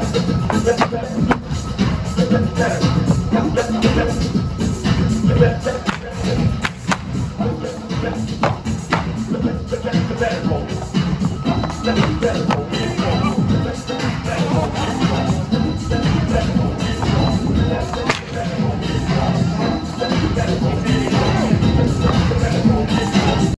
Let me better.